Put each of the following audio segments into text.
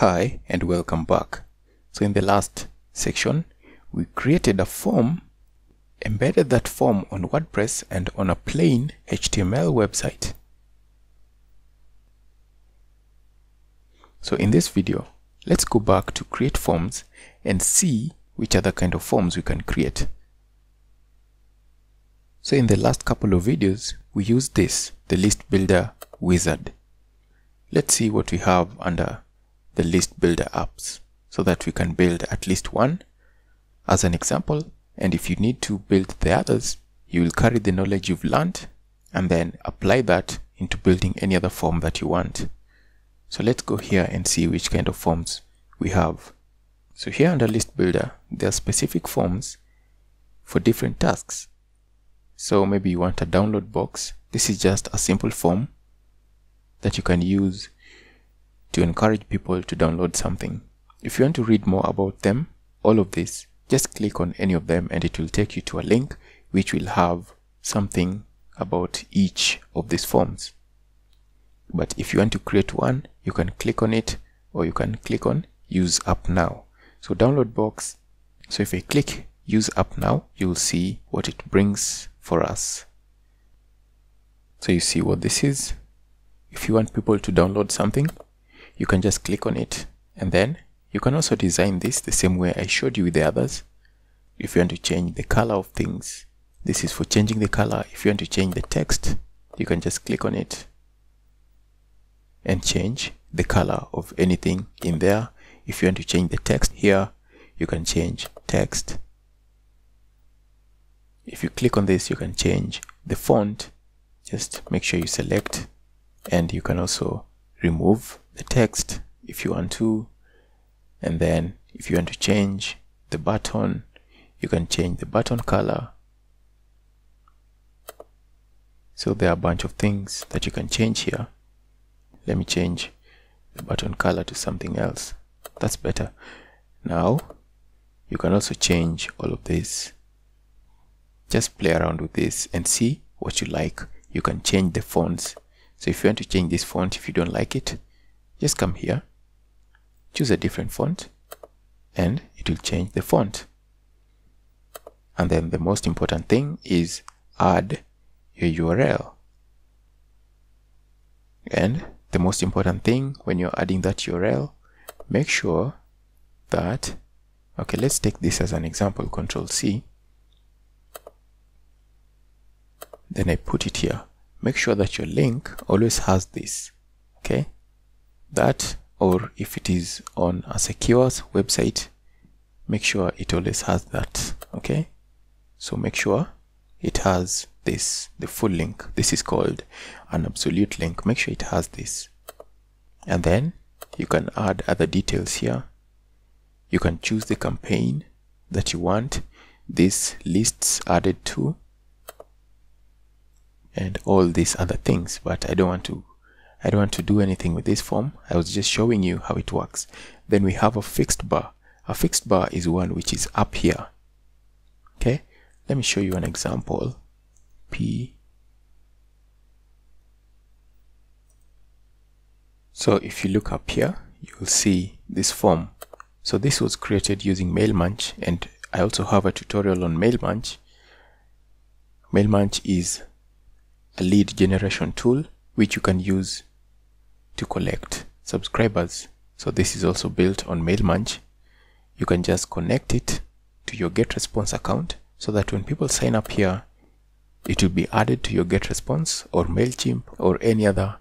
Hi and welcome back. So in the last section, we created a form, embedded that form on WordPress and on a plain HTML website. So in this video, let's go back to create forms and see which other kind of forms we can create. So in the last couple of videos, we used this, the List Builder Wizard. Let's see what we have under the List Builder apps so that we can build at least one as an example, and if you need to build the others, you will carry the knowledge you've learned and then apply that into building any other form that you want. So let's go here and see which kind of forms we have. So here under List Builder, there are specific forms for different tasks. So maybe you want a download box. This is just a simple form that you can use to encourage people to download something. If you want to read more about them, all of this, just click on any of them and it will take you to a link which will have something about each of these forms. But if you want to create one, you can click on it, or you can click on Use App Now. So download box. So if I click Use App Now, you'll see what it brings for us. So you see what this is. If you want people to download something, you can just click on it, and then you can also design this the same way I showed you with the others. If you want to change the color of things, this is for changing the color. If you want to change the text, you can just click on it and change the color of anything in there. If you want to change the text here, you can change text. If you click on this, you can change the font. Just make sure you select, and you can also remove the text if you want to, and then if you want to change the button, you can change the button color. So there are a bunch of things that you can change here. Let me change the button color to something else. That's better. Now you can also change all of this. Just play around with this and see what you like. You can change the fonts. So if you want to change this font, if you don't like it, just come here, choose a different font, and it will change the font. And then the most important thing is add your URL. And the most important thing when you're adding that URL, make sure that, okay, let's take this as an example, Control C. Then I put it here. Make sure that your link always has this, okay? That, or if it is on a secure website, make sure it always has that, okay? So make sure it has this, the full link. This is called an absolute link. Make sure it has this. And then you can add other details here. You can choose the campaign that you want these lists added to, and all these other things, but I don't want to do anything with this form. I was just showing you how it works. Then we have a fixed bar. A fixed bar is one which is up here. Okay, let me show you an example. P. So if you look up here, you'll see this form. So this was created using MailMunch, and I also have a tutorial on MailMunch. MailMunch is a lead generation tool which you can use to collect subscribers. So this is also built on MailMunch. You can just connect it to your GetResponse account so that when people sign up here, it will be added to your GetResponse or MailChimp or any other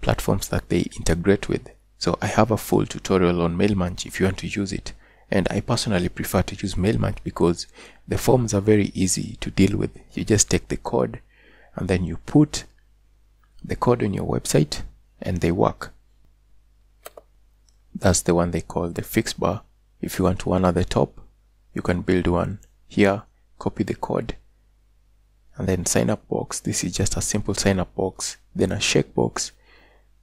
platforms that they integrate with. So I have a full tutorial on MailMunch if you want to use it. And I personally prefer to use MailMunch because the forms are very easy to deal with. You just take the code and then you put the code on your website and they work. That's the one they call the fixed bar. If you want one at the top, you can build one here, copy the code, and then sign up box. This is just a simple sign up box. Then a check box.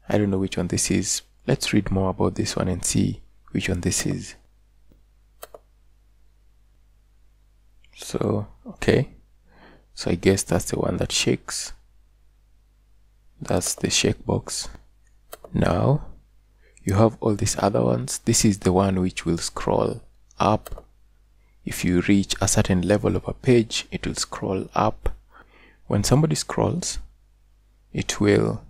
I don't know which one this is. Let's read more about this one and see which one this is. So, okay. So I guess that's the one that shakes. That's the shake box. Now you have all these other ones. This is the one which will scroll up. If you reach a certain level of a page, it will scroll up. When somebody scrolls, it will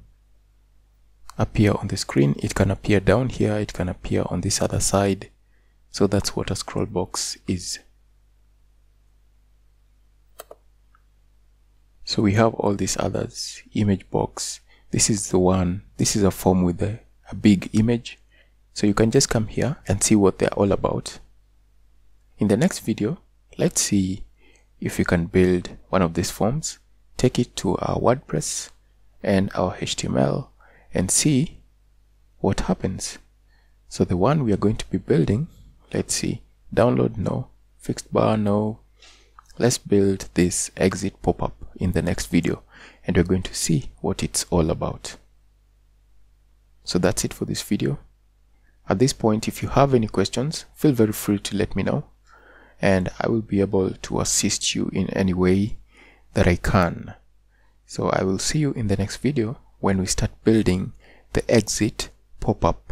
appear on the screen. It can appear down here, it can appear on this other side. So that's what a scroll box is. So we have all these others. Image box, this is the one, this is a form with a big image. So you can just come here and see what they're all about. In the next video, let's see if you can build one of these forms, take it to our WordPress and our HTML and see what happens. So the one we are going to be building, let's see, download, no, fixed bar, no. Let's build this exit pop-up in the next video and we're going to see what it's all about. So that's it for this video. At this point, if you have any questions, feel very free to let me know, and I will be able to assist you in any way that I can. So I will see you in the next video when we start building the exit pop-up.